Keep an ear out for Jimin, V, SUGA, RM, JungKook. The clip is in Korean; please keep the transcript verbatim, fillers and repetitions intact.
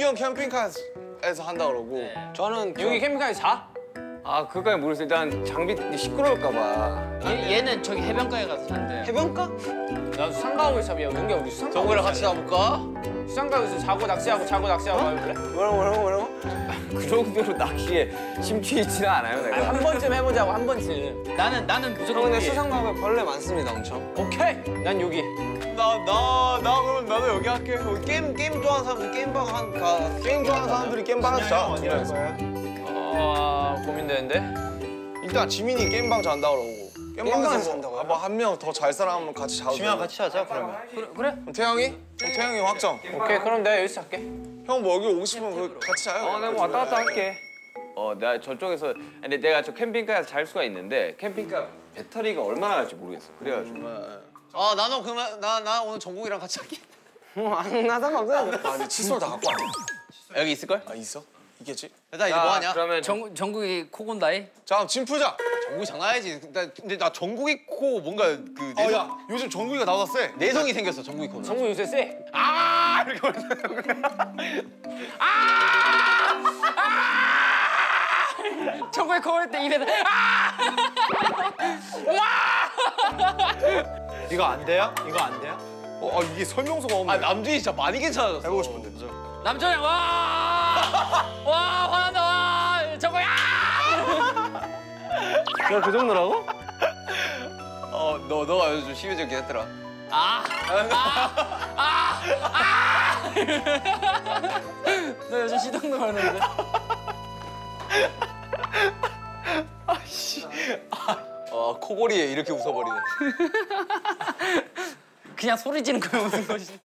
형 캠핑카에서 한다 그러고 네. 저는 여기 캠핑카에서 자? 아 그거까지 모르겠어요. 일단 장비 시끄러울까 봐. 얘, 얘는 저기 해변가에 가서 산대. 해변가? 나도 상가하고 있어. 야 윤기야 우리 수상가 정우랑 같이 가볼까? 수상가하고 있어. 자고 낚시하고 자고 낚시하고 어? 그래? 뭐라고 뭐라고 뭐라고? 그 정도로 낚시에 심취 있지는 않아요 내가. 아니, 한 번쯤 해보자고 한 번쯤. 나는 나는 무조건 근데 수상가에 벌레 많습니다 엄청. 오케이! 난 여기. 나, 나, 나 그러면 나도 여기 할게. 우리 게임, 게임 좋아하는 사람들 게임방 한, 가. 게임 좋아하는 사람들이 게임방 하자. 아, 고민되는데? 일단 지민이 게임방 잔다 그러고. 게임방에서 잔다고. 아, 뭐 한 명 더 잘 사람은 같이 자고. 지민이랑 같이 자자, 그러면. 그래? 그래? 태형이? 어, 태형이 확정. 오케이, 그럼 내가 여기서 잘게. 형 뭐 여기 오고 싶으면 같이 자요. 어, 내가 뭐 왔다 갔다 할게. 어, 내가 저쪽에서, 근데 내가 저 캠핑카에서 잘 수가 있는데 캠핑카 배터리가 얼마나 갈지 모르겠어. 그래가지고. 음. 아, 나는 그러면 나, 나 오늘 정국이랑 같이 할게. 어, 나 상관없어요. 아, 근데 칫솔 다 갖고 왔네. 여기 있을걸? 아, 있어? 있겠지? 일단 이제 뭐하냐? 그러면 정, 정국이 코 곤다이? 자, 그럼 진 풀자. 정국이 장난하지. 나, 근데 나 정국이 코 뭔가 그 내성... 아, 야, 요즘 정국이가 나보다 세. 내성이 생겼어, 정국이 코는. 정국이 요새 세? 아 이렇게 걸려요. 아! 정국이 거울 때 입에다 아! 와! 이거 안 돼요? 이거 안 돼요? 어, 아, 이게 설명서가 없네. 아, 남준이 진짜 많이 괜찮아졌어. 해보고 싶은데. 진짜. 남준이 와! 와, 화난다, 와! 정국이 아! 내가 그 정도라고? 어, 너, 너가 요즘 심해지게 했더라. 아! 아! 아! 아! 너 요즘 시동도 걸었는데. 아, 씨. 아. 아, 코골이에 이렇게 웃어버리네. 그냥 소리 지는 거야, 웃은 거지.